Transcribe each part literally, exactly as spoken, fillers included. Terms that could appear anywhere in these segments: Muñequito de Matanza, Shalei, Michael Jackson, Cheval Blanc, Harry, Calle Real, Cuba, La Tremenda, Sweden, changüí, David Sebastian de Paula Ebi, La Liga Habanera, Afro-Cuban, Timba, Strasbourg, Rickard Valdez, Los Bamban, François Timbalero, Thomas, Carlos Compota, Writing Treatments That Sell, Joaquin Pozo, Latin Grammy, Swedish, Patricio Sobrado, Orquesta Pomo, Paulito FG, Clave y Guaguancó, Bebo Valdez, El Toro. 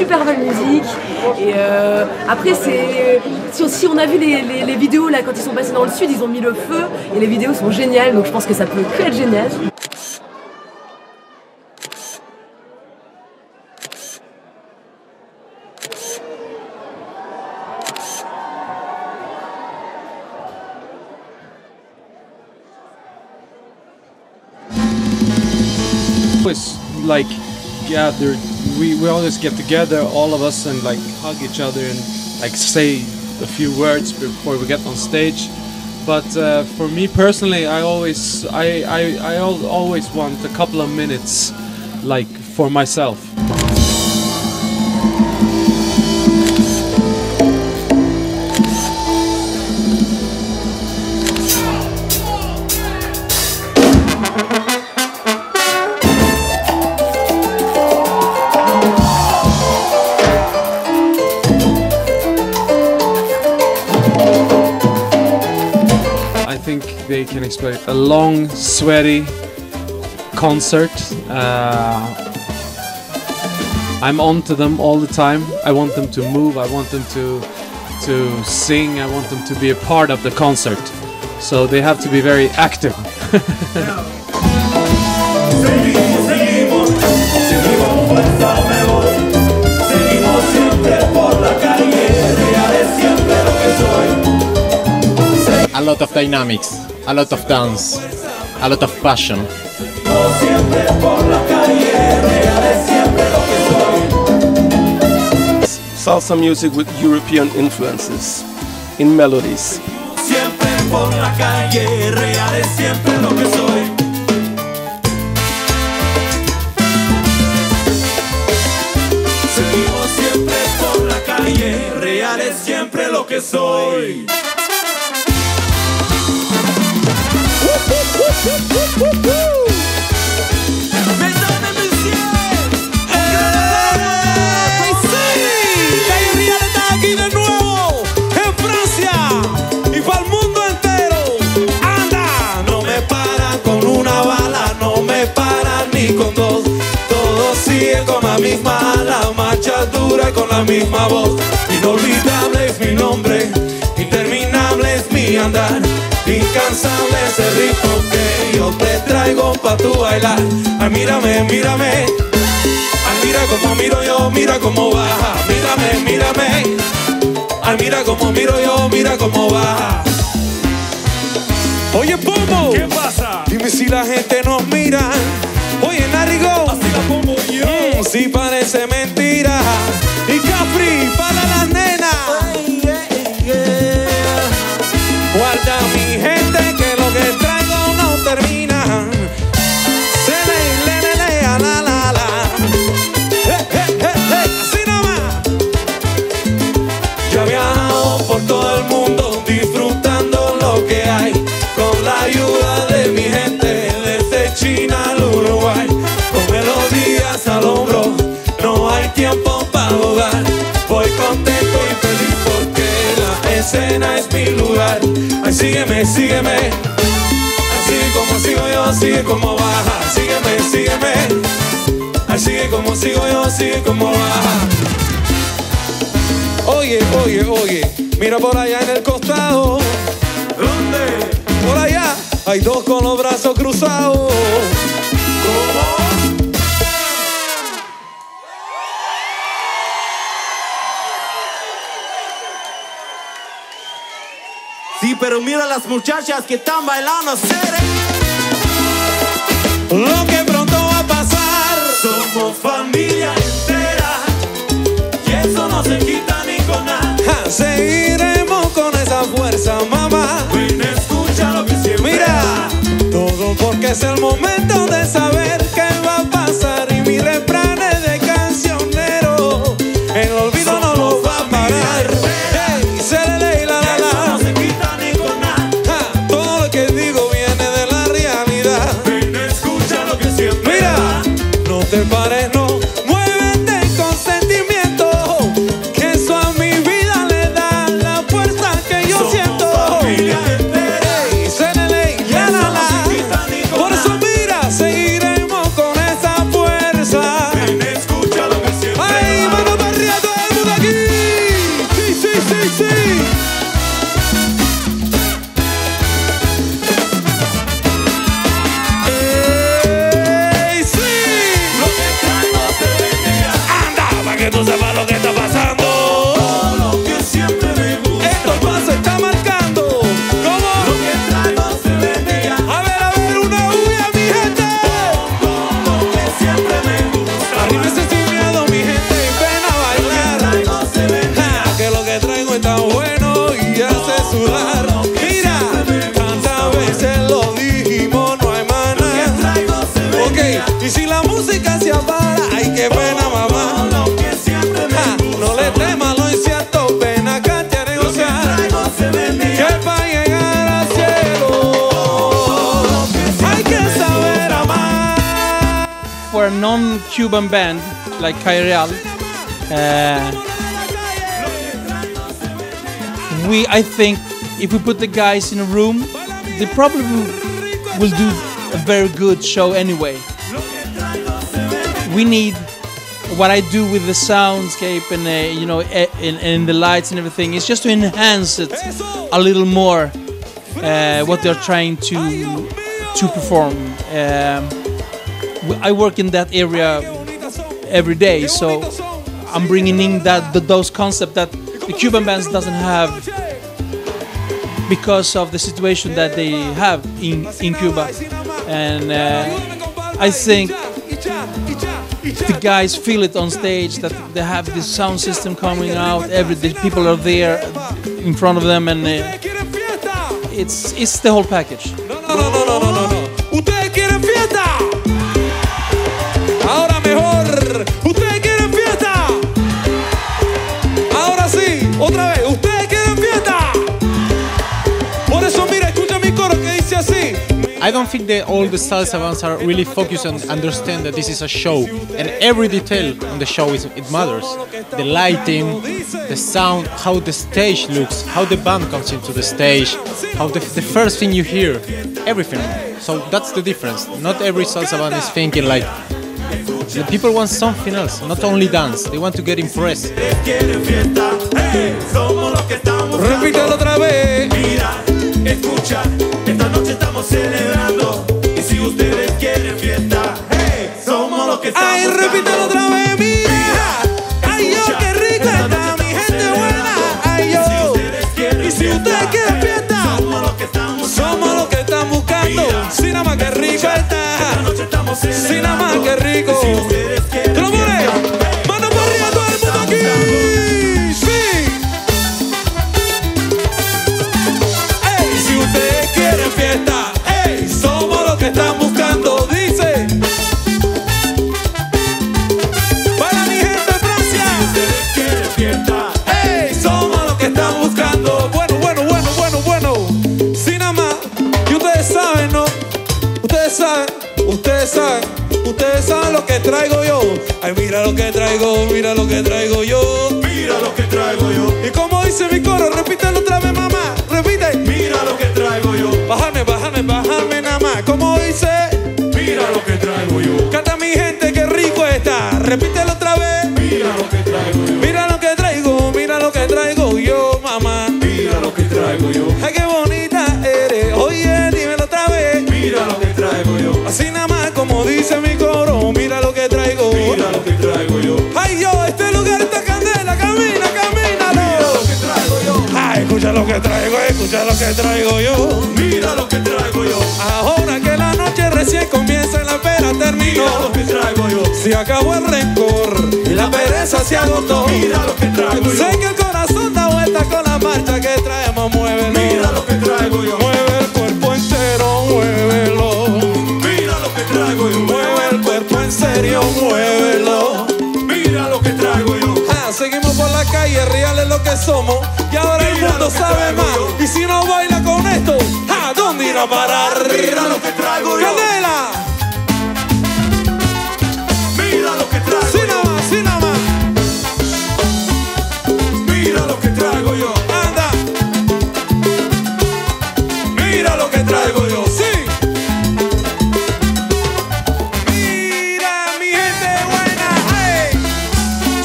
super belle musique. Et euh, après, c'est si, si on a vu les, les, les vidéos là quand ils sont passés dans le sud, ils ont mis le feu et les vidéos sont géniales. Donc je pense que ça peut que être génial. It's like gathered, we, we always get together, all of us, and like hug each other and like say a few words before we get on stage. But uh, for me personally, I always I, I, I always want a couple of minutes like for myself. They can expect a long, sweaty concert. Uh, I'm on to them all the time. I want them to move, I want them to, to sing, I want them to be a part of the concert. So they have to be very active. A lot of dynamics, a lot of dance, a lot of passion. Salsa music with European influences in melodies. Seguimos siempre por la calle, reales siempre lo que soy. Calle Real está aquí de nuevo en Francia y para el mundo entero. Anda, no me paran con una bala, no me paran ni con dos. Todos siguen con la misma ala, marcha dura con la misma voz. Inolvidable es mi nombre, interminable es mi andar. Incansable ese ritmo que yo te traigo pa' tu bailar. Ay, mírame, mírame. Ay, mira como miro yo, mira cómo baja. Mírame, mírame. Ay, mira como miro yo, mira cómo baja. Oye, Pomo, ¿qué pasa? Dime si la gente nos mira. Oye, Narrigo, así la pongo yo. Mm, si parece mentira. Y Capri, para las nenas. Ay, yeah, yeah. Guarda mi gente que lo que traigo no termina. Se le, le, le, le, a la, la, la. Eh, eh, eh, eh, así nomás. Yo he viajado por todo el mundo disfrutando lo que hay. Con la ayuda de mi gente desde China al Uruguay. Con melodías al hombro, no hay tiempo para dudar. Voy contento y feliz porque la escena es mi lugar. Ay, sígueme, sígueme. Ay, sigue como sigo yo, sigue como baja. Sígueme, sígueme. Ay, sigue como sigo yo, sigue como baja. Oye, oye, oye. Mira por allá en el costado. ¿Dónde? Por allá hay dos con los brazos cruzados. ¿Cómo? Sí, pero mira las muchachas que están bailando, seré lo que pronto va a pasar. Somos familia entera y eso no se quita ni con nada. Ja, seguiremos con esa fuerza, mamá. Ven, escucha lo que siempre. Mira, todo porque es el momento de saber qué va a pasar. Y mi refrán es de cancionero, el olvido somos no lo va a parar. Hey, seré. Te pares, no, muévete con sentimiento, que eso a mi vida le da la fuerza que yo somos siento. Familia entera, hey, y la, la, la. Por eso mira, seguiremos Afro-Cuban band like Calle Real, uh, we I think if we put the guys in a room, they probably will do a very good show anyway. We need what I do with the soundscape and uh, you know, and, and the lights and everything is just to enhance it a little more. Uh, what they're trying to to perform. Um, I work in that area every day, so I'm bringing in that the, those concepts that the Cuban bands doesn't have because of the situation that they have in in Cuba. And uh, I think the guys feel it on stage that they have this sound system coming out. Every the people are there in front of them and. Uh, It's, it's the whole package. No, no, no, no, no, no, no. Ustedes quieren fiesta. Ahora mejor. Ustedes quieren fiesta. Ahora sí, otra vez. Ustedes quieren fiesta. Por eso, mira, escucha mi coro que dice así. I don't think that all the salsa bands are really focused and understand that this is a show, and every detail on the show is it matters. The lighting, the sound, how the stage looks, how the band comes into the stage, how the, the first thing you hear, everything. So that's the difference. Not every salsa band is thinking like the people want something else, not only dance. They want to get impressed. Repítelo otra vez. Mira, escucha. Esta noche estamos celebrando y si ustedes quieren fiesta, hey, somos los que estamos. Ay, repítelo otra vez, mira. Ay, yo qué rica está mi gente buena. Ay, yo. Y si ustedes quieren fiesta, somos los que están buscando. Somos los que están buscando. Si nada más que rico está. Esta noche estamos celebrando. Si nada más que rico. Si ustedes quieren fiesta. Están buscando, dice. Para mi gente de Francia. Si ustedes quieren fiesta, ey, somos los que están buscando. Bueno, bueno, bueno, bueno, bueno. Sin nada más. Y ustedes saben, ¿no? Ustedes saben, ustedes saben, ustedes saben lo que traigo yo. Ay, mira lo que traigo, mira lo que traigo yo. Mira lo que traigo yo. Y como dice mi coro, repítelo otra vez, mamá. Repite. Mira lo que traigo yo. Bájame, bájame, bájame. Como dice, mira lo que traigo yo. Canta mi gente, qué rico está. Repítelo otra vez. Mira lo que traigo yo. Mira lo que traigo, mira lo que traigo yo, mamá. Mira lo que traigo yo. Ay, qué bonita eres. Oye, dímelo otra vez. Mira lo que traigo yo. Así nada más como dice mi coro. Mira lo que traigo. Mira lo que traigo yo. Ay, yo, este lugar está candela. Camina, camínalo. Mira lo que traigo yo. Ay, escucha lo que traigo, escucha lo que traigo yo. Mira lo que traigo yo. Ahora que la noche recién comienza y la pera terminó. Mira lo que traigo yo. Se acabó el rencor y la pereza se agotó. Mira lo que traigo yo. Sé que el corazón da vuelta con la marcha que traemos, muévelo. Mira lo que traigo yo. Mueve el cuerpo entero, muévelo. Mira lo que traigo yo. Mueve el cuerpo en serio, muévelo. Mira lo que traigo yo. Ah, seguimos por la calle, Real es lo que somos. Y ahora mira el mundo sabe más yo. Y si no baila con esto, ¿a dónde irá a parar? Mira lo que traigo yo. ¡Candela! Mira lo que traigo. Sin nada más, sin nada más. Mira lo que traigo yo. Anda. Mira lo que traigo yo. Sí. Mira mi gente buena. Hey.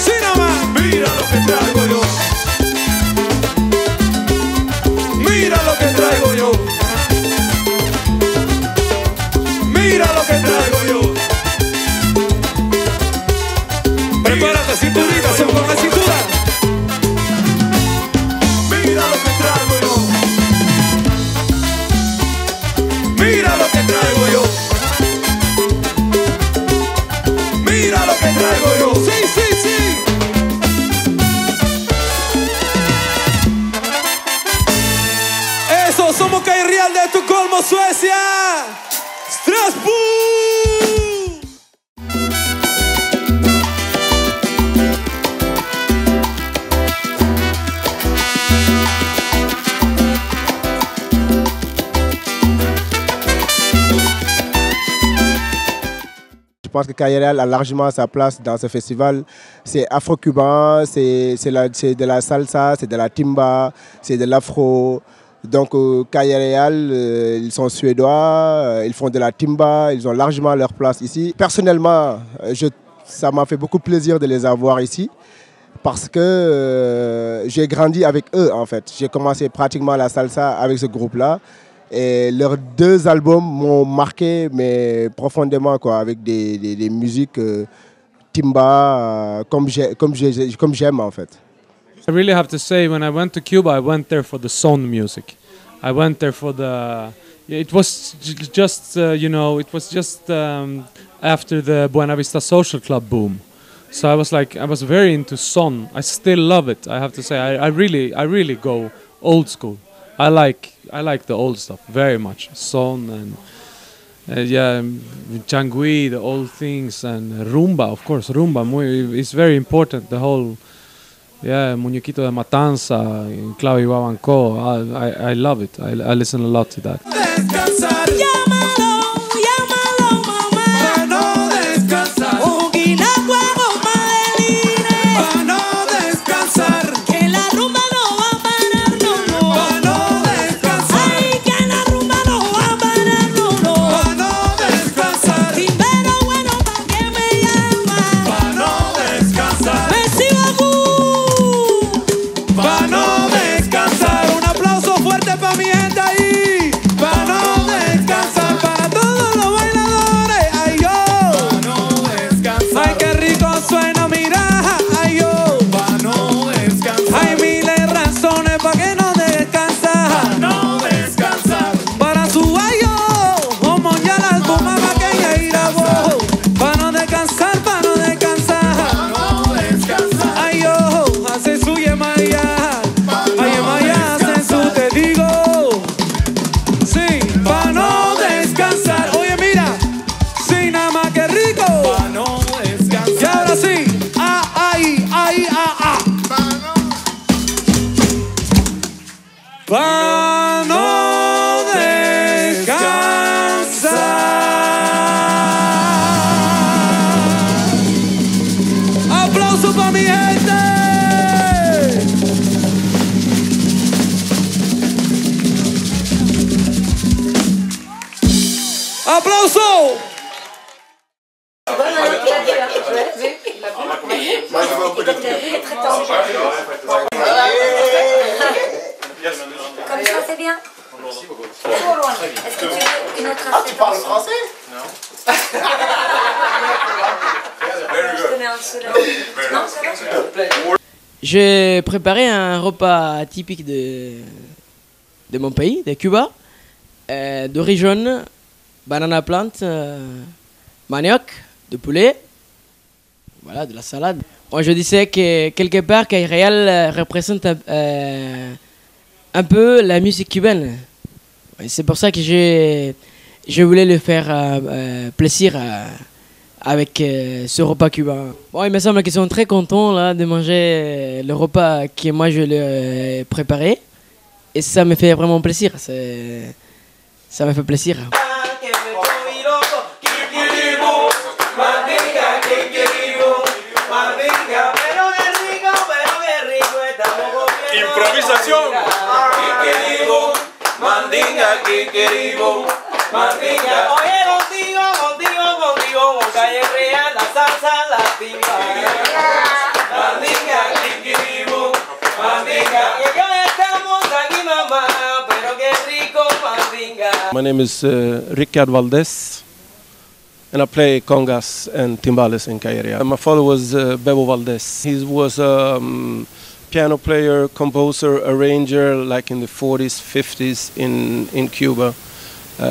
Sin nada más. Mira lo que traigo yo. Mira lo que traigo yo. Mira lo que traigo yo. Prepárate, cinturita, se pone la cintura. Mira lo que traigo yo. Mira lo que traigo yo. Mira lo que traigo yo. Sí, sí, sí. Eso, somos Calle Real de Estocolmo, Suecia. Strasbourg. pense que Calle Real a largement sa place dans ce festival. C'est afro-cubain, c'est de la salsa, c'est de la timba, c'est de l'afro. Donc Calle Real, euh, ils sont suédois, euh, ils font de la timba, ils ont largement leur place ici. Personnellement, je, ça m'a fait beaucoup plaisir de les avoir ici parce que euh, j'ai grandi avec eux en fait. J'ai commencé pratiquement la salsa avec ce groupe-là et leurs deux albums m'ont marqué mais profondément quoi, avec des, des, des musiques euh, timba euh, comme j'ai, comme j'ai, comme j'aime en fait. I really have to say, when I went to Cuba, I went there for the son music. I went there for the. It was just, uh, you know, it was just um, after the Buena Vista Social Club boom. So I was like, I was very into son. I still love it. I have to say, I, I really, I really go old school. I like, I like the old stuff very much. Son and uh, yeah, changui, the old things, and rumba, of course, rumba. It's very important. The whole. Yeah, Muñequito de Matanza, Clave y Guaguancó. I, I, I love it. I, I listen a lot to that. Descansar, llámalo, llámalo, mamá. Para no descansar. Un guinaguago para el no descansar. Que la rumba no va a parar, no, no. Para no descansar. Ay, que la rumba no va a parar, no, no. Para no descansar. Primero bueno, ¿para qué me llamas? Para no descansar. Para no descansar, un aplauso fuerte para mi gente ahí. Para no descansar, para todos los bailadores. Ay yo, para no descansar. Ay qué rico suena, mira. Ay yo, para no descansar. Hay miles de razones para que no descansar. Para no descansar. Para su ay yo, como ya la toma para que ella irá vos. Para no descansar, para no descansar. Para no descansar. Ay yo, hace suya Maya. Para no descansar. Aplauso para mi gente. Aplauso. Comme ça, c'est bien. Merci beaucoup. Trop loin. Est-ce que tu veux une autre affaire? Ah, tu parles français? Non. J'ai préparé un repas typique de, de mon pays, de Cuba, euh, de riz jaune, banana plant, euh, manioc, de poulet, voilà, de la salade. Moi, je disais que quelque part, Calle Real représente euh, un peu la musique cubaine. C'est pour ça que je, je voulais le faire euh, plaisir euh, avec euh, ce repas cubain. Bon, il me semble qu'ils sont très contents là, de manger le repas que moi je l'ai préparé. Et ça me fait vraiment plaisir. Ça me fait plaisir. Mandinga que querido, mandinga. Oye, contigo, contigo, contigo, con Calle Real, la salsa, la timba. Mandinga que querido, mandinga. Que hoy estamos aquí, mamá, pero qué rico, mandinga. My name is uh, Rickard Valdez, and I play congas and timbales in Calle Real. My father was uh, Bebo Valdez. He was a um, piano player, composer, arranger, like in the forties, fifties in, in Cuba. Uh,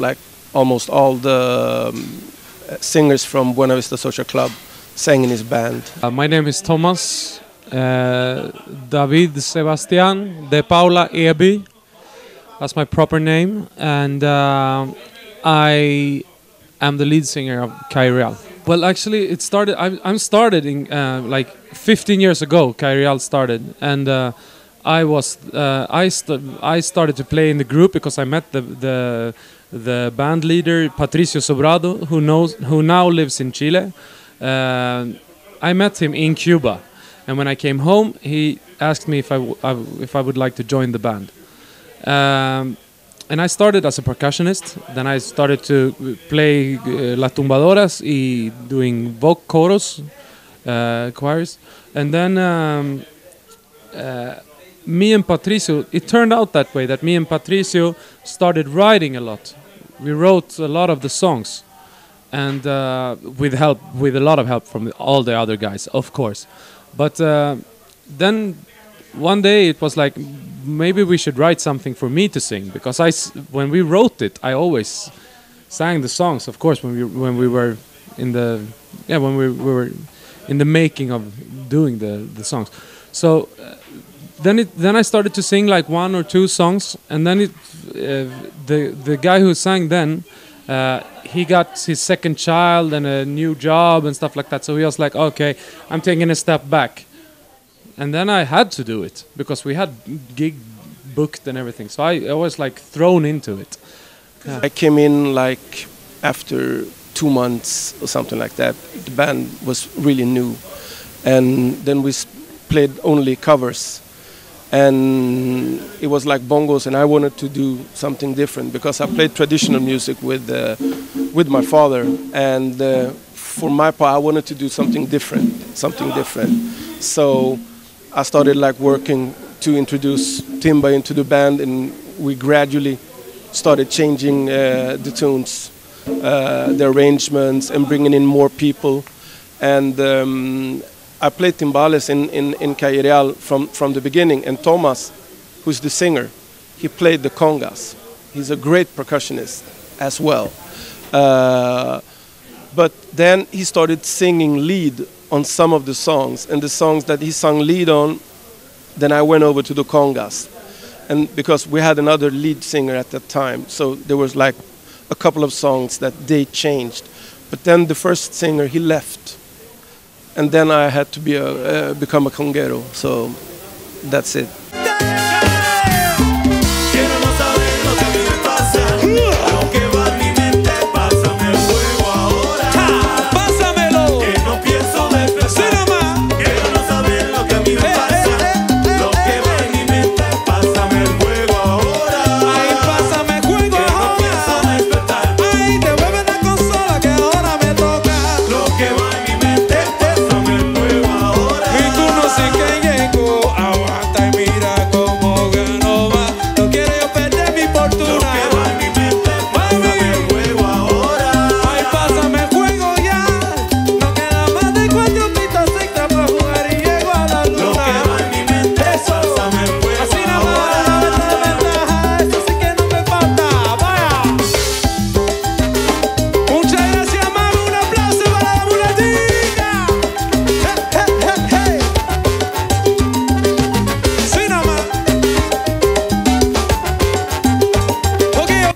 like almost all the singers from Buena Vista Social Club sang in his band. Uh, my name is Thomas, uh, David Sebastian de Paula Ebi, that's my proper name, and uh, I am the lead singer of Calle Real. Well, actually, it started. I'm, I'm started in uh, like fifteen years ago. Calle Real started, and uh, I was uh, I st I started to play in the group because I met the the the band leader Patricio Sobrado, who knows who now lives in Chile. Uh, I met him in Cuba, and when I came home, he asked me if I, w I if I would like to join the band. Um, and I started as a percussionist. Then I started to play uh, las tumbadoras y doing voc coros, uh, choirs, and then. Um, uh, Me and Patricio, it turned out that way, that me and Patricio started writing a lot. We wrote a lot of the songs, and uh, with help, with a lot of help from all the other guys, of course. But uh, then one day it was like, maybe we should write something for me to sing, because I, when we wrote it, I always sang the songs, of course, when we when we were in the yeah when we, we were in the making of doing the the songs. So. Uh, Then, it, then I started to sing like one or two songs, and then it, uh, the the guy who sang then, uh, he got his second child and a new job and stuff like that. So he was like, "Okay, I'm taking a step back," and then I had to do it because we had gig booked and everything. So I, I was like thrown into it. Yeah. I came in like after two months or something like that. The band was really new, and then we played only covers. And it was like bongos, and I wanted to do something different because I played traditional music with uh, with my father, and uh, for my part, I wanted to do something different, something different. So I started like working to introduce Timba into the band, and we gradually started changing uh, the tunes, uh, the arrangements, and bringing in more people. And um, I played timbales in, in, in Calle Real from, from the beginning, and Thomas, who's the singer, he played the congas. He's a great percussionist as well. Uh, but then he started singing lead on some of the songs, and the songs that he sung lead on, then I went over to the congas. And because we had another lead singer at that time, so there was like a couple of songs that they changed. But then the first singer, he left. And then I had to be a, uh, become a conguero, so that's it.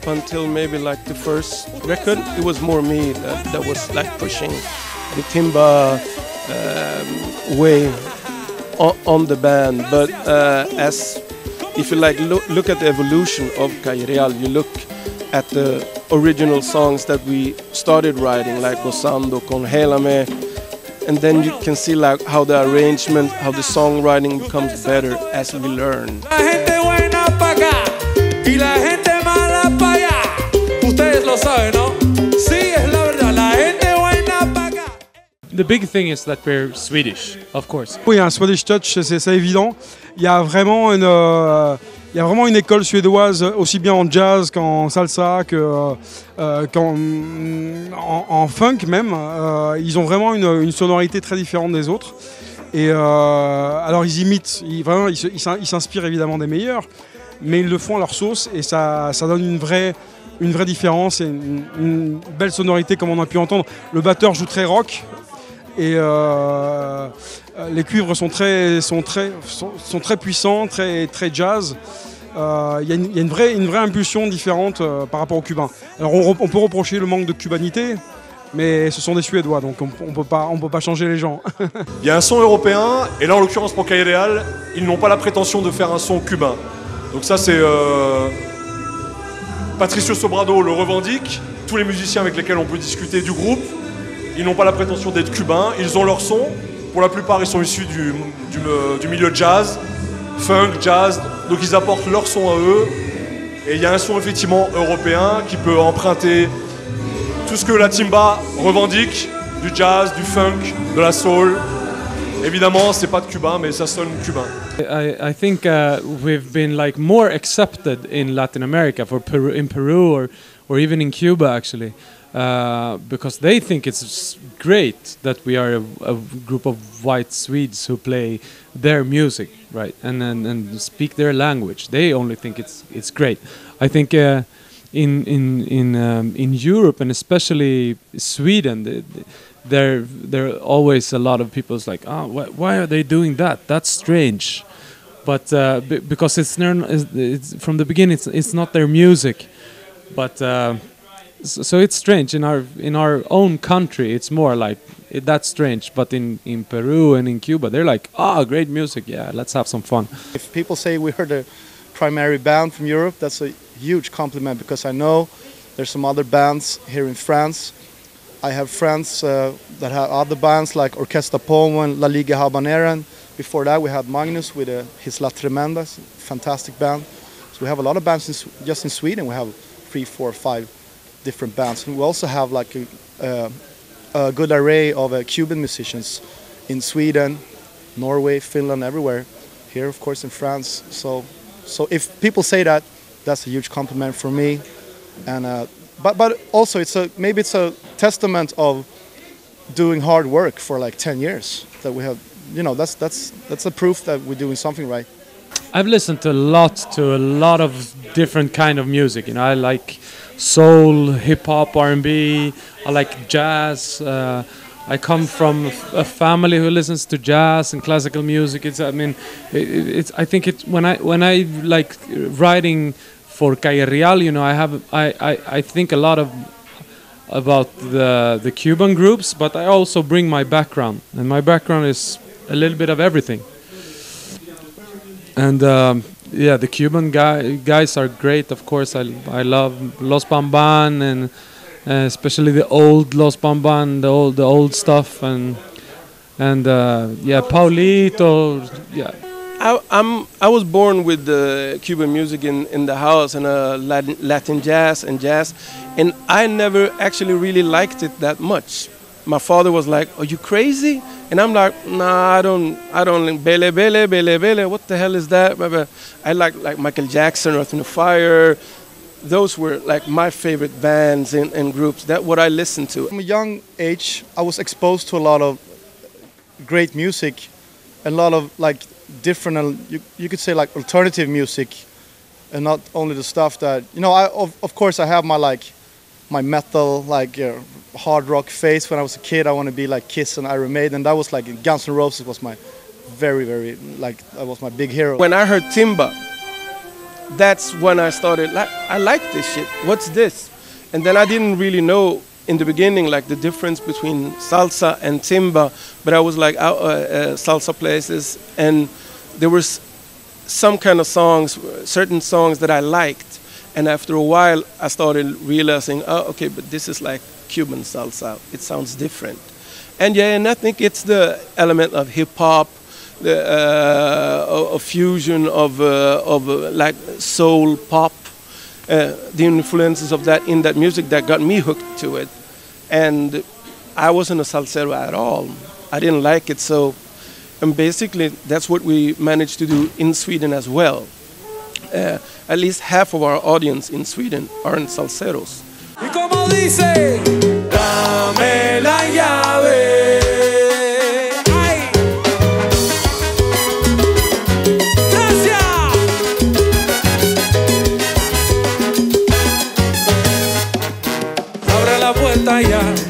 Until maybe like the first record, it was more me that, that was like pushing the timba um, way on, on the band. But uh, as if you like lo look at the evolution of Calle Real, you look at the original songs that we started writing, like Gozando, Congélame, and then you can see like how the arrangement, how the songwriting becomes better as we learn. The big thing is that we're Swedish, of course. Oui, un Swedish touch, c'est évident. Il y a vraiment une, euh, il y a vraiment une école suédoise, aussi bien en jazz qu'en salsa, qu'en euh, qu en, en funk même. Euh, ils ont vraiment une, une sonorité très différente des autres. Et euh, alors ils imitent, ils, vraiment, ils s'inspirent évidemment des meilleurs, mais ils le font à leur sauce et ça, ça donne une vraie... une vraie différence et une, une belle sonorité comme on a pu entendre. Le batteur joue très rock et euh, les cuivres sont très, sont très, sont, sont très puissants, très, très jazz. Il euh, y a, une, y a une, vraie, une vraie impulsion différente euh, par rapport aux Cubains. Alors on, on peut reprocher le manque de cubanité, mais ce sont des Suédois, donc on ne peut pas changer les gens. Il y a un son européen, et là en l'occurrence pour Calle Real, ils n'ont pas la prétention de faire un son cubain. Donc ça c'est... Euh... Patricio Sobrado le revendique, tous les musiciens avec lesquels on peut discuter du groupe, ils n'ont pas la prétention d'être cubains, ils ont leur son, pour la plupart ils sont issus du, du, du milieu jazz, funk, jazz, donc ils apportent leur son à eux, et il y a un son effectivement européen qui peut emprunter tout ce que la timba revendique, du jazz, du funk, de la soul. Évidemment, c'est pas de cubain, mais ça sonne cubain. I, I think uh, we've been like more accepted in Latin America, for Peru, in Peru or or even in Cuba actually, uh, because they think it's great that we are a, a group of white Swedes who play their music, right, and and, and speak their language. They only think it's it's great. I think. Uh, In in in um, in Europe and especially Sweden, there there are always a lot of people's like, ah, oh, wh why are they doing that? That's strange, but uh, b because it's, it's from the beginning, it's it's not their music, but uh, so, so it's strange in our in our own country. It's more like it, that's strange, but in in Peru and in Cuba, they're like, ah, oh, great music, yeah, let's have some fun. If people say we heard a primary band from Europe, that's a huge compliment, because I know there's some other bands here in France. I have friends uh, that have other bands like Orquesta Pomo and La Liga Habanera, and before that we had Magnus with uh, his La Tremenda, fantastic band. So we have a lot of bands in, just in Sweden. We have three, four, five different bands, and we also have like a, uh, a good array of uh, Cuban musicians in Sweden, Norway, Finland, everywhere. Here, of course, in France. So. So if people say that, that's a huge compliment for me, and uh, but but also it's a maybe it's a testament of doing hard work for like ten years that we have, you know, that's that's that's a proof that we're doing something right. I've listened a lot to a lot of different kind of music. You know, I like soul, hip hop, R and B. I like jazz. Uh, I come from a family who listens to jazz and classical music. It's, I mean, it, it's. I think it when I when I like writing for Calle Real, you know, I have I, I, I think a lot of about the the Cuban groups, but I also bring my background, and my background is a little bit of everything. And um, yeah, the Cuban guy, guys are great, of course. I I love Los Bamban and. Uh, especially the old Los Bamban, the old the old stuff, and and uh, yeah, Paulito, yeah. I, I'm I was born with the Cuban music in in the house and uh, Latin, Latin jazz and jazz, and I never actually really liked it that much. My father was like, "Are you crazy?" And I'm like, "Nah, I don't, I don't. Bele bele bele bele. What the hell is that?" I like like Michael Jackson, Earth and the Fire. Those were like my favorite bands and, and groups. That's what I listened to. From a young age, I was exposed to a lot of great music, a lot of like different, you, you could say like alternative music, and not only the stuff that, you know, I of, of course I have my like, my metal, like uh, hard rock phase. When I was a kid, I wanted to be like Kiss and Iron Maiden. That was like Guns N' Roses was my very, very, like that was my big hero. When I heard Timba, that's when I started like, I like this shit, what's this? And then I didn't really know in the beginning like the difference between salsa and timba, but I was like out uh, uh, salsa places, and there were some kind of songs, certain songs that I liked, and after a while I started realizing, oh okay, but this is like Cuban salsa, it sounds different. And yeah, and I think it's the element of hip-hop, the uh, a fusion of uh, of uh, like soul pop, uh, the influences of that in that music that got me hooked to it. And I wasn't a salsero at all, I didn't like it. So, and basically that's what we managed to do in Sweden as well. Uh, at least half of our audience in Sweden aren't salseros. Y como dice, dame la llave.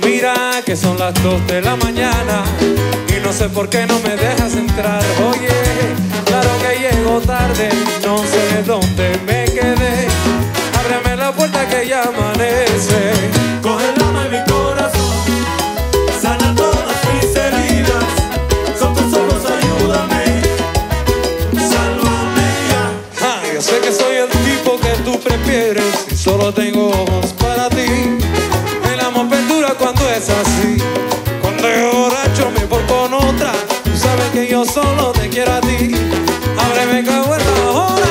Mira que son las dos de la mañana y no sé por qué no me dejas entrar. Oye, claro que llego tarde, no sé dónde me quedé. Ábreme la puerta que ya amanece. Coge la mano mi corazón. Yo sé que soy el tipo que tú prefieres y solo tengo ojos para ti. El amor perdura cuando es así. Cuando yo borracho me voy con otra. Tú sabes que yo solo te quiero a ti. Ábreme cago en la hora.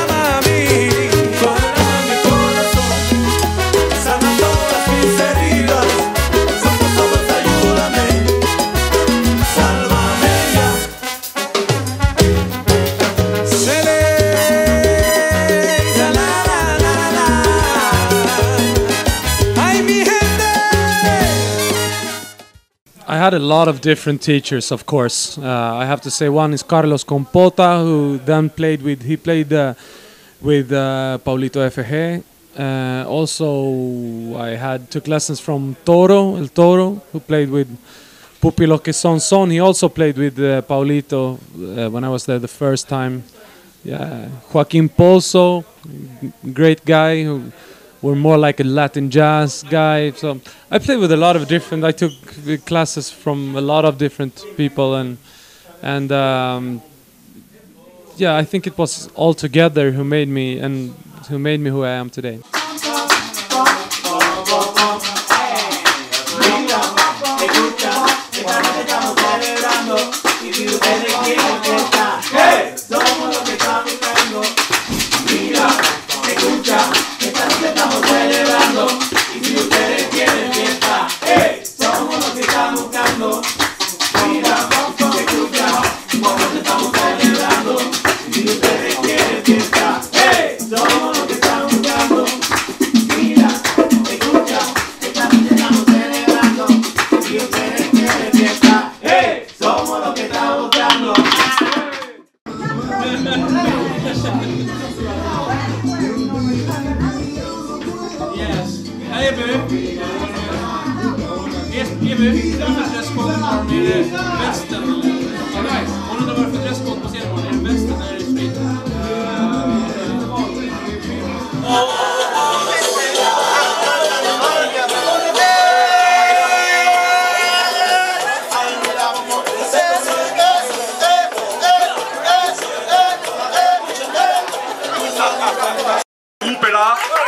I had a lot of different teachers, of course. Uh, I have to say, one is Carlos Compota, who then played with, he played uh, with uh, Paulito F G. Uh, also, I had took lessons from Toro, El Toro, who played with Pupilo que Son Son. He also played with uh, Paulito uh, when I was there the first time. Yeah, Joaquin Pozo, great guy who. We're more like a Latin jazz guy, so I played with a lot of different. I took classes from a lot of different people, and and um, yeah, I think it was all together who made me and who made me who I am today.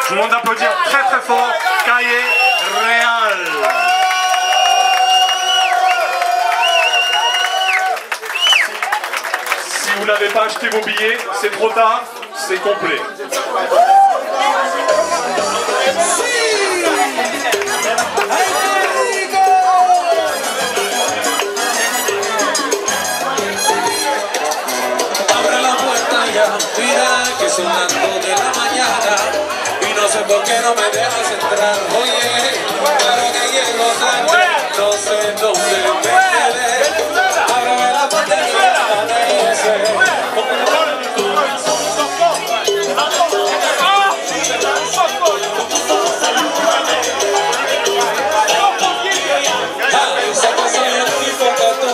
Tout le monde applaudit très très fort Calle Real. Si vous n'avez pas acheté vos billets, c'est trop tard, c'est complet. Abre la puerta ya, mira que son las dos de la mañana. No sé por qué no me dejas entrar, oye, claro que llego tarde, no sé dónde me quedé, ábreme la puerta y ay, sé que soy el tipo que tú.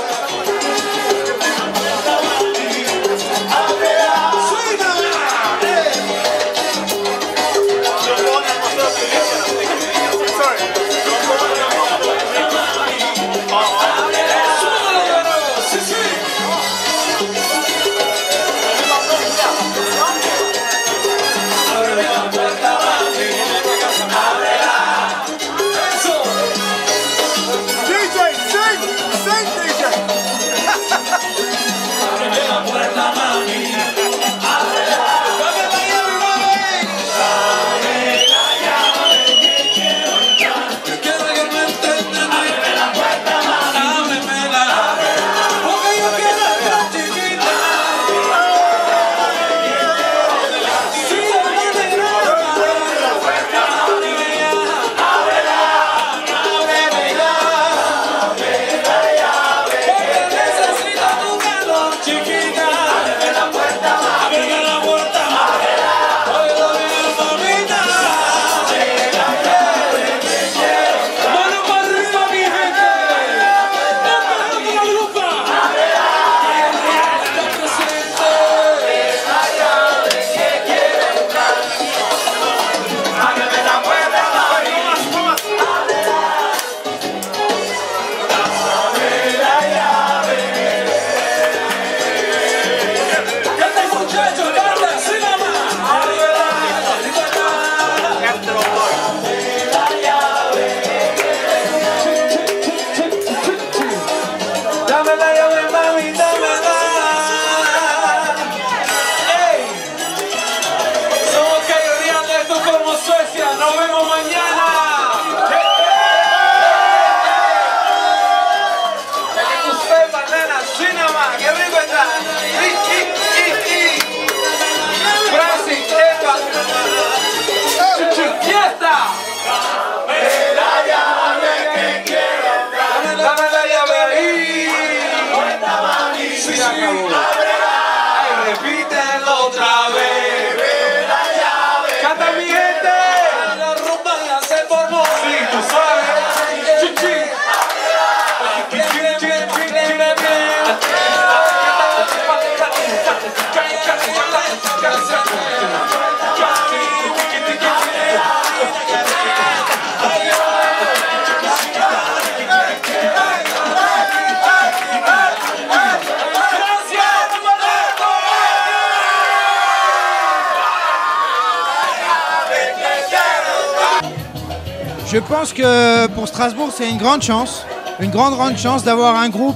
Je pense que pour Strasbourg, c'est une grande chance, une grande, grande chance d'avoir un groupe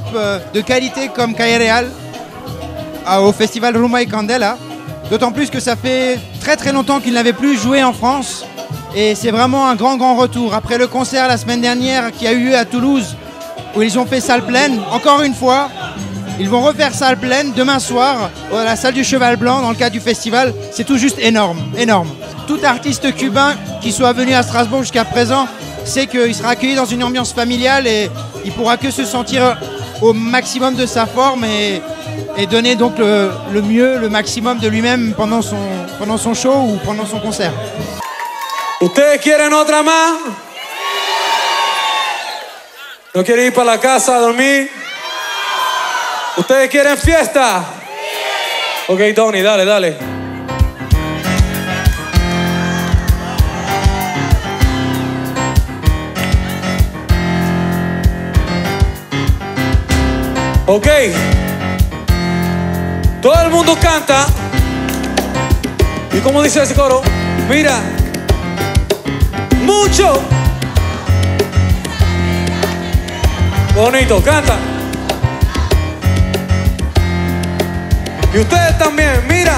de qualité comme Calle Real au Festival Rumba y Candela. D'autant plus que ça fait très très longtemps qu'ils n'avaient plus joué en France et c'est vraiment un grand, grand retour. Après le concert la semaine dernière qui a eu lieu à Toulouse où ils ont fait salle pleine, encore une fois, ils vont refaire salle pleine demain soir à la salle du Cheval Blanc dans le cadre du festival. C'est tout juste énorme, énorme. Tout artiste cubain qui soit venu à Strasbourg jusqu'à présent sait qu'il sera accueilli dans une ambiance familiale et il pourra que se sentir au maximum de sa forme et et donner donc le, le mieux, le maximum de lui-même pendant son, pendant son show ou pendant son concert. ¿Ustedes quieren otra más? ¿No quieren ir para la casa a dormir? ¿Ustedes quieren fiesta? Ok, Tony, dale, dale. Ok. Todo el mundo canta. Y como dice ese coro, mira, mucho. Bonito, canta. Y ustedes también, mira.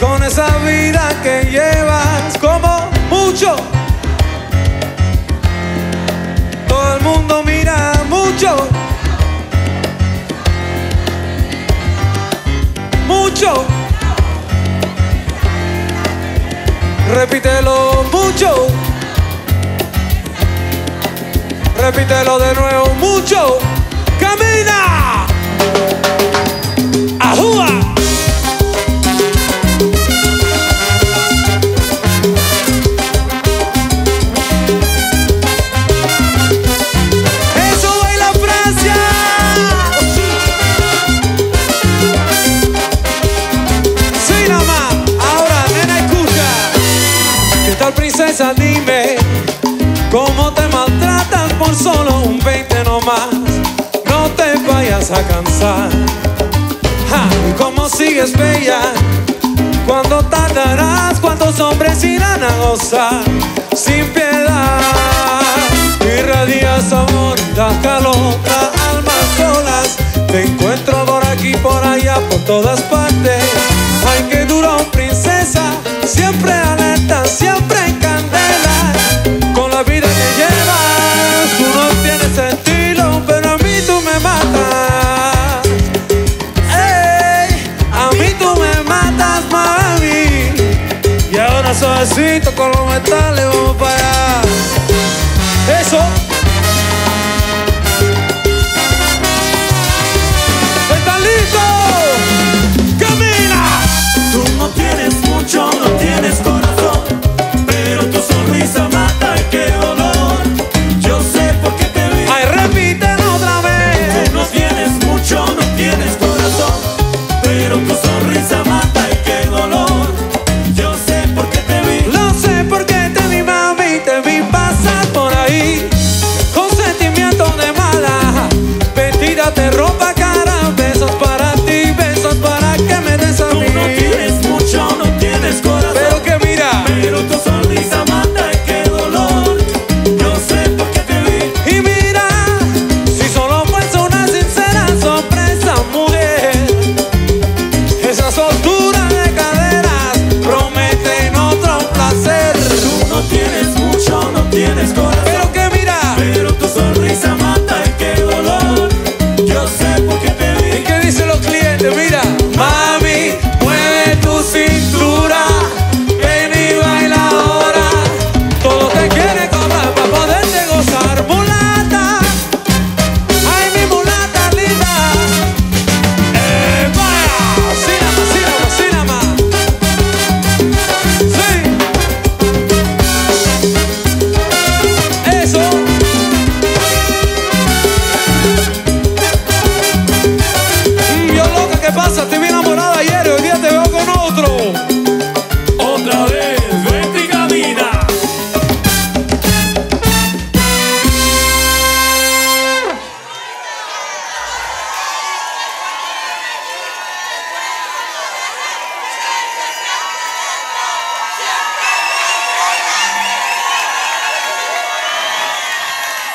Con esa vida que llevas, como mucho. Todo el mundo mira mucho. Mucho. Repítelo mucho. Repítelo de nuevo mucho. ¡Camina! ¡Ajúa! Princesa, dime cómo te maltratan por solo un veinte nomás. No te vayas a cansar. Ja, ¿cómo sigues bella? ¿Cuándo tardarás? ¿Cuántos hombres irán a gozar? Sin piedad. Irradias amor, das calor a almas solas. Te encuentro por aquí, por allá, por todas partes. Ay, qué duro, princesa. Siempre alerta, siempre en candela. Con la vida que llevas, tú no tienes estilo, pero a mí tú me matas. Ey, a mí tú me matas, mami. Y ahora suavecito con los metales vamos para allá. Eso. ¿Están listos? ¡Camina! Tú no tienes mucho, no tienes corazón, pero tu sonrisa mata y qué dolor. Yo sé por qué te vi. Ay, repítelo otra vez. Tú no tienes mucho, no tienes corazón, pero tu sonrisa mata y qué dolor. Yo sé por qué te vi. Lo sé por qué te vi, mami, te vi.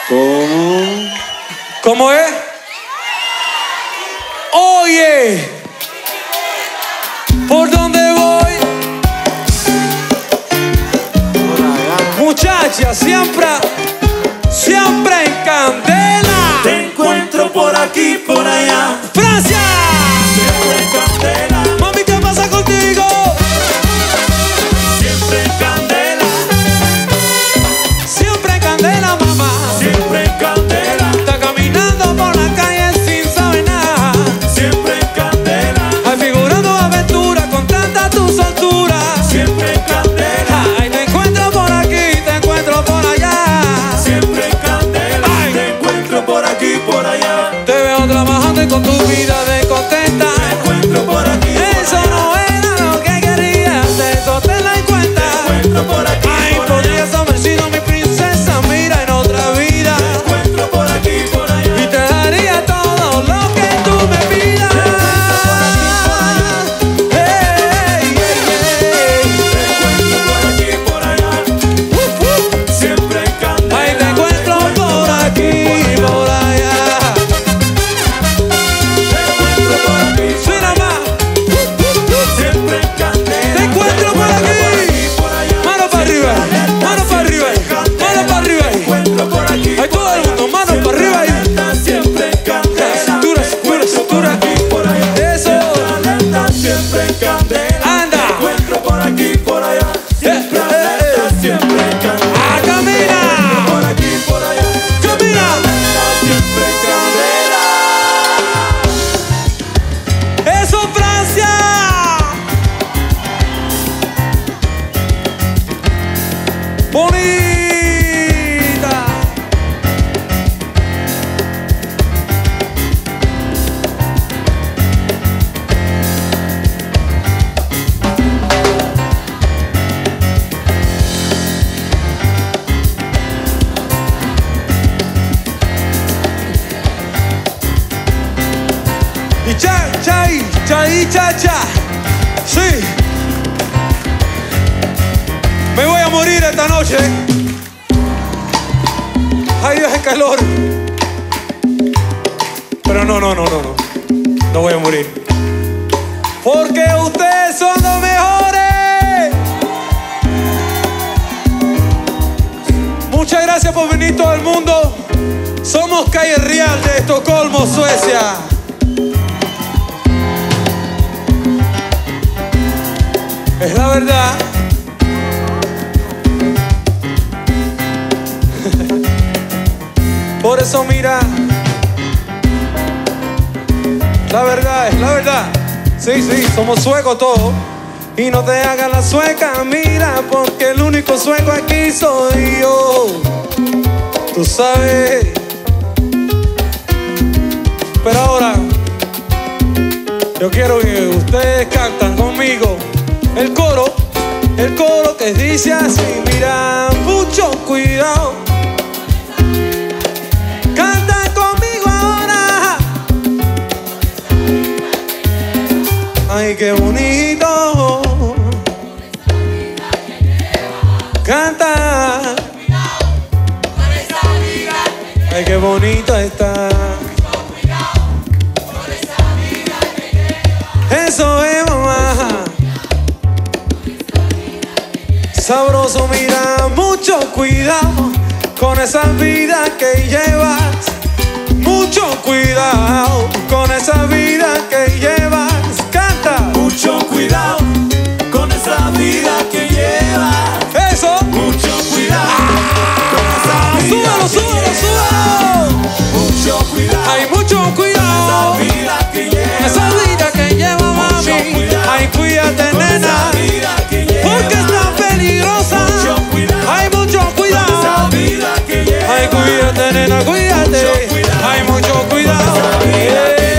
¿Cómo? ¿Cómo es? Oye, ¿por dónde voy? Muchacha, siempre, siempre en candela. Te encuentro por aquí, por allá. ¡Francia! Siempre en candela. Mami, ¿qué pasa contigo? Siempre en candela. Siempre en candela, mamá. Siempre en candela. Está caminando por la calle sin saber nada. Siempre en candela. Ay, figurando aventura con tanta tu soltura. Siempre en candela. Ay, te encuentro por aquí, te encuentro por allá. Siempre en candela. Ay, te encuentro por aquí, por allá. Te veo trabajando y con tu vida de contenta. Te encuentro por aquí. Eso por no allá. Era lo que querías, eso te la cuenta. Te encuentro por aquí. Ay, por podrías allá. Haber sido mi princesa, mira, en otra vida. Te encuentro por aquí, por allá. Y te daría todo lo que tú me pidas. Te encuentro por aquí, por allá. Hey, hey, hey. Te encuentro por aquí, por allá. Uh, uh. Siempre en candela. Ay, te encuentro, te encuentro por aquí, por allá. Por allá. Ay, Dios, el calor. Pero no, no, no, no, no. No voy a morir. Porque ustedes son los mejores. Muchas gracias por venir todo el mundo. Somos Calle Real de Estocolmo, Suecia. Es la verdad. Por eso mira, la verdad es la verdad. Sí, sí, somos suecos todos. Y no te hagas la sueca, mira, porque el único sueco aquí soy yo. Tú sabes. Pero ahora, yo quiero que ustedes cantan conmigo el coro, el coro que dice así, mira, mucho cuidado. Ay, qué bonito. Canta. Ay, qué bonita está. Eso es, mamá. Sabroso, mira, mucho cuidado con esa vida que llevas. Mucho cuidado con esa vida que llevas. Mucho cuidado con esa vida que llevas. Eso. Mucho cuidado con esa vida. Súbalo, súbalo, súbalo. Mucho cuidado. Hay mucho cuidado con esa vida que llevas. Esa vida que lleva, mami. Ay, cuídate, nena. Porque está peligrosa. Hay mucho cuidado. Ay, cuídate, nena, cuídate. Hay mucho cuidado. Yeah.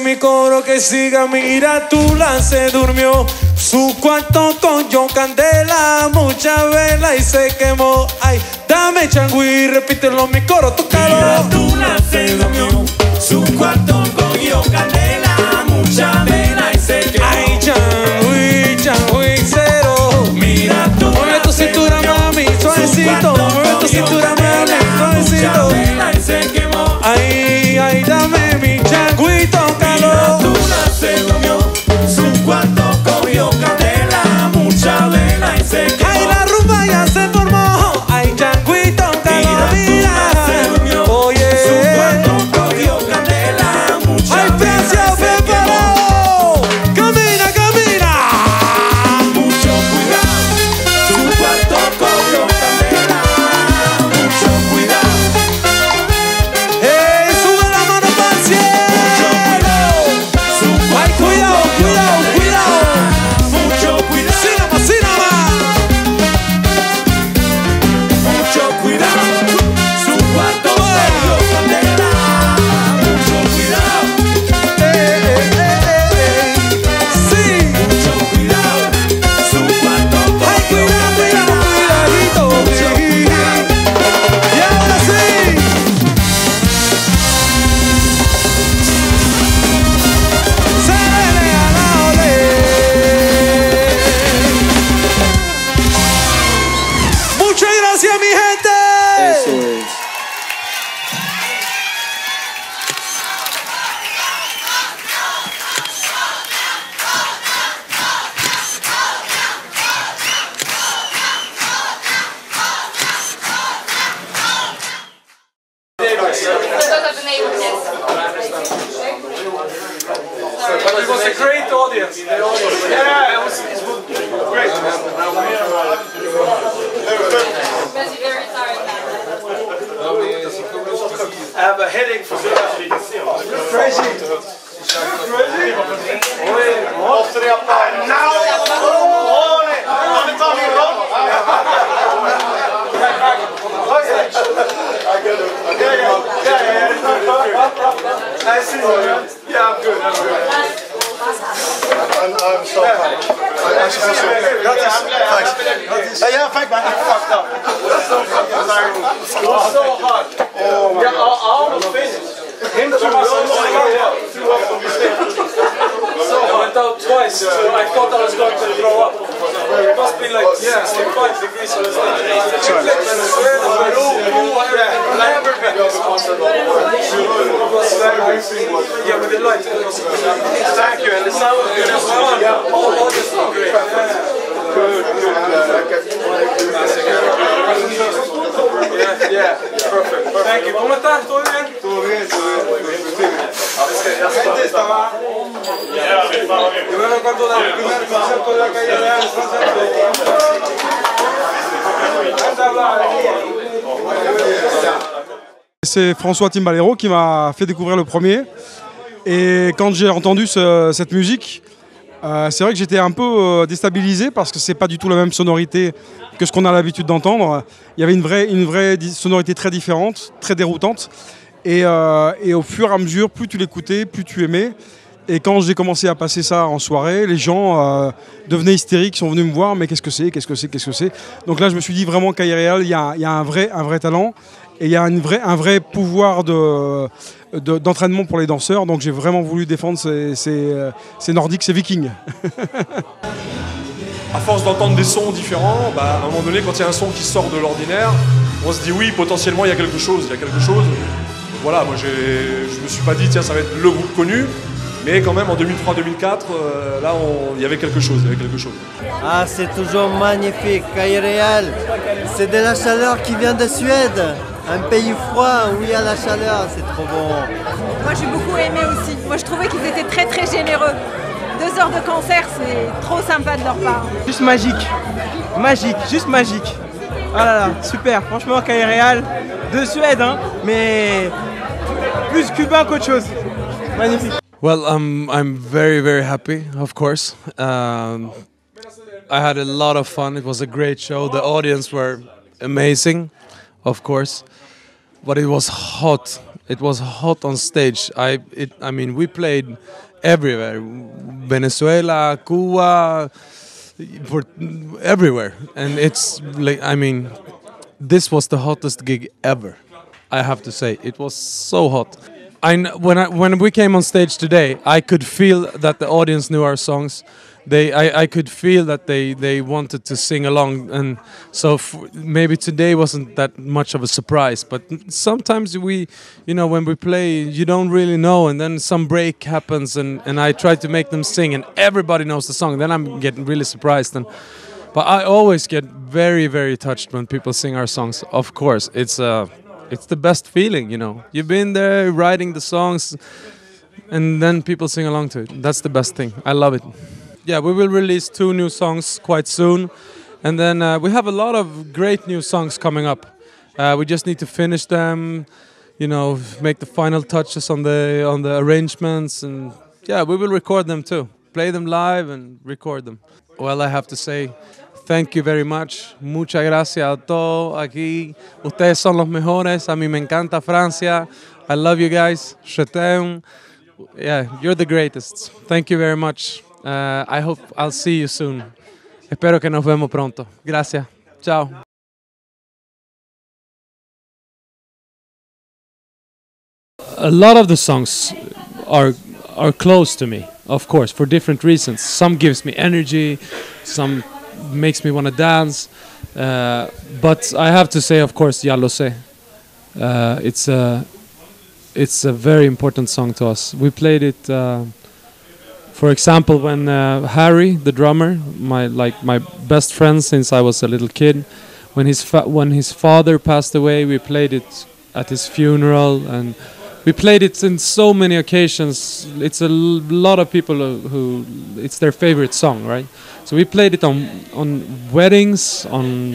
mi coro que siga, mira, Tula se durmió. Su cuarto con yo candela, mucha vela y se quemó. Ay, dame changüí, repítelo, mi coro, tócalo. Mira, Tula se durmió. Su cuarto con yo candela, mucha vela y se quemó. Ay, changüí, changüí, cero. Mira, Tula, mueve tu cintura, mami, suavecito. Mueve tu cintura, mami, suavecito. Mucha vela y se quemó. Ay, ay, dame. C'est François Timbalero qui m'a fait découvrir le premier. Et quand j'ai entendu ce, cette musique, euh, c'est vrai que j'étais un peu euh, déstabilisé parce que c'est pas du tout la même sonorité que ce qu'on a l'habitude d'entendre. Il y avait une vraie, une vraie sonorité très différente, très déroutante. Et, euh, et au fur et à mesure, plus tu l'écoutais, plus tu aimais. Et quand j'ai commencé à passer ça en soirée, les gens euh, devenaient hystériques, sont venus me voir, mais qu'est-ce que c'est, qu'est-ce que c'est, qu'est-ce que c'est. Donc là, je me suis dit vraiment Calle Real, il y a, y a un, vrai, un vrai talent et il y a une vraie, un vrai pouvoir de, de, d'entraînement pour les danseurs. Donc j'ai vraiment voulu défendre ces, ces, ces Nordiques, ces Vikings. À force d'entendre des sons différents, bah, à un moment donné, quand il y a un son qui sort de l'ordinaire, on se dit oui, potentiellement, il y a quelque chose, il y a quelque chose. Voilà, moi, j'ai, je me suis pas dit, tiens, ça va être le groupe connu. Mais quand même, en deux mille trois deux mille quatre, euh, là, il y avait quelque chose, il y avait quelque chose. Ah, c'est toujours magnifique, Calle Real. C'est de la chaleur qui vient de Suède, un pays froid où il y a la chaleur, c'est trop bon. Moi, j'ai beaucoup aimé aussi. Moi, je trouvais qu'ils étaient très, très généreux. Deux heures de concert, c'est trop sympa de leur part. Juste magique, magique, juste magique. Ah là là, super. Franchement, Calle Real, de Suède, hein, mais plus cubain qu'autre chose. Magnifique. Well, um, I'm very, very happy, of course. Um, I had a lot of fun. It was a great show. The audience were amazing, of course. But it was hot. It was hot on stage. I, it, I mean, we played everywhere, Venezuela, Cuba, everywhere. And it's like, I mean, this was the hottest gig ever. I have to say, it was so hot. I when I when we came on stage today, I could feel that the audience knew our songs. They, I, I could feel that they they wanted to sing along, and so f maybe today wasn't that much of a surprise. But sometimes we, you know, when we play, you don't really know, and then some break happens, and and I try to make them sing, and everybody knows the song. Then I'm getting really surprised, and but I always get very very touched when people sing our songs. Of course, it's a uh, it's the best feeling, you know. You've been there writing the songs, and then people sing along to it. That's the best thing. I love it. Yeah, we will release two new songs quite soon. And then uh, we have a lot of great new songs coming up. Uh, we just need to finish them, you know, make the final touches on the, on the arrangements. And yeah, we will record them too. Play them live and record them. Well, I have to say, thank you very much. Muchas gracias a todos aquí. Ustedes son los mejores. A mí me encanta Francia. I love you guys. Je t'aime. Yeah, you're the greatest. Thank you very much. Uh, I hope I'll see you soon. Espero que nos vemos pronto. Gracias. Chao. A lot of the songs are are close to me, of course, for different reasons. Some gives me energy, some makes me want to dance, uh, but I have to say, of course, Ya Lo Sé. Uh, it's a, it's a very important song to us. We played it, uh, for example, when uh, Harry, the drummer, my like my best friend since I was a little kid, when his fa when his father passed away, we played it at his funeral, and we played it in so many occasions. It's a l lot of people who, who it's their favorite song, right? So we played it on on weddings, on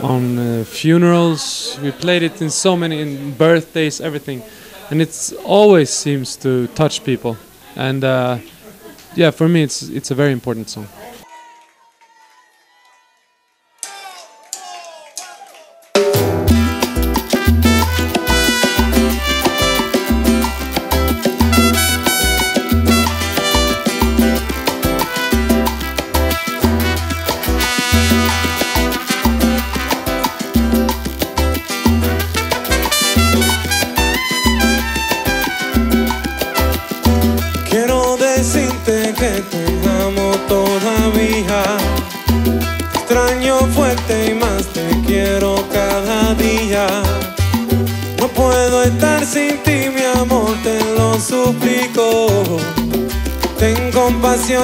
on uh, funerals. We played it in so many in birthdays, everything, and it always seems to touch people. And uh, yeah, for me, it's it's a very important song.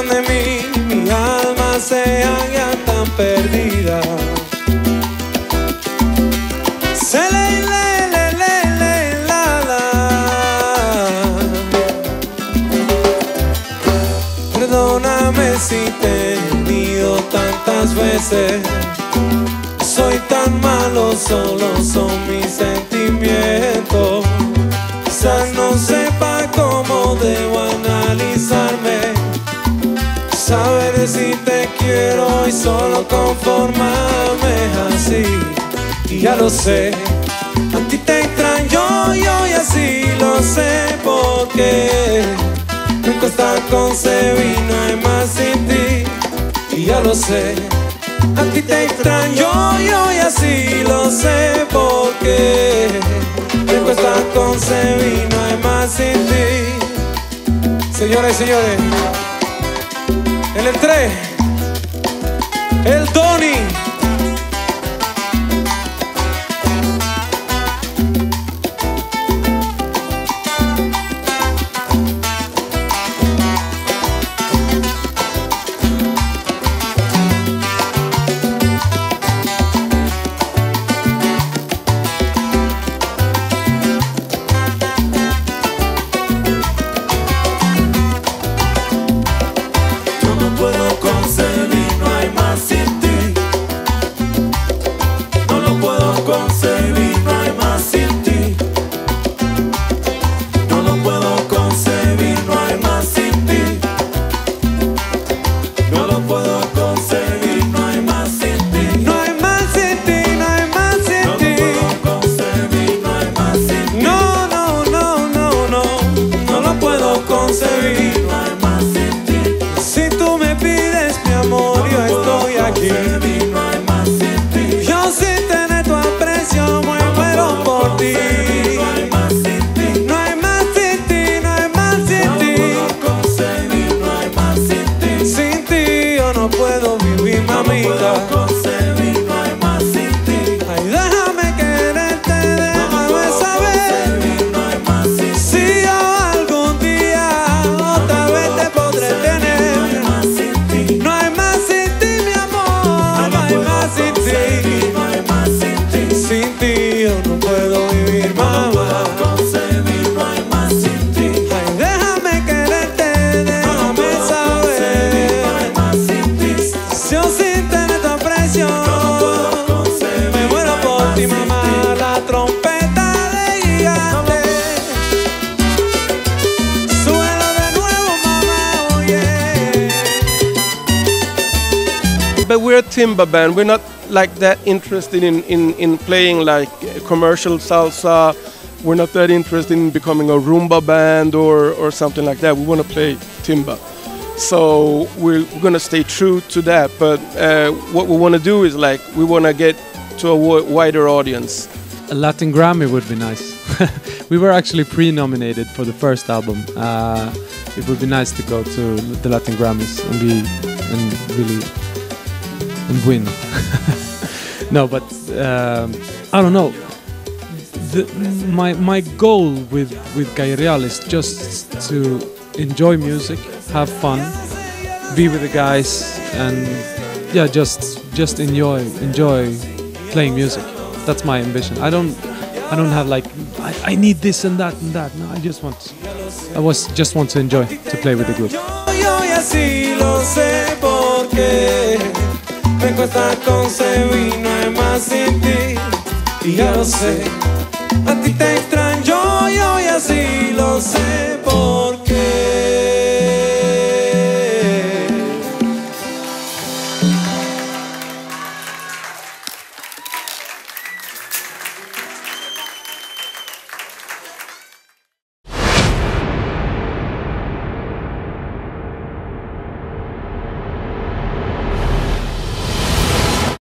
De mí, mi alma se halla tan perdida. Se le, le, le, le, le, la, la. Perdóname si te he herido tantas veces. Soy tan malo, solo son mis sentimientos. Quizás no sepa cómo debo analizarme. Saber si te quiero y solo conformarme así. Y ya lo sé, a ti te extraño y hoy así lo sé, porque nunca está concebí, no hay más sin ti. Y ya lo sé, a ti te extraño y hoy así lo sé, porque nunca está concebí, no hay más sin ti. Señores, señores, en el tres, el Tony. Puedo concebir, no hay más sin ti. no puedo vivir, mamita. No puedo concebir, no hay más sin ti. Ay, déjame quererte, déjame saber. No hay más sin ti. Si yo algún día otra vez te podré tener. No hay más sin ti. No hay más sin ti, mi amor. No hay más sin ti. No hay más sin ti. Sin ti yo no puedo vivir, mamá. But we're a timba band. We're not like that interested in, in, in playing like commercial salsa. We're not that interested in becoming a rumba band or, or something like that. We want to play timba. So we're going to stay true to that. But uh, what we want to do is like we want to get to a wider audience. A Latin Grammy would be nice. We were actually pre-nominated for the first album. Uh, it would be nice to go to the Latin Grammys and be and really... and win. No, but um, I don't know. The, my my goal with with Calle Real is just to enjoy music, have fun, be with the guys, and yeah, just just enjoy enjoy playing music. That's my ambition. I don't I don't have like I, I need this and that and that. No, I just want to, I was just want to enjoy to play with the group. Me cuesta concebir, no hay más sin ti, y ya lo sé.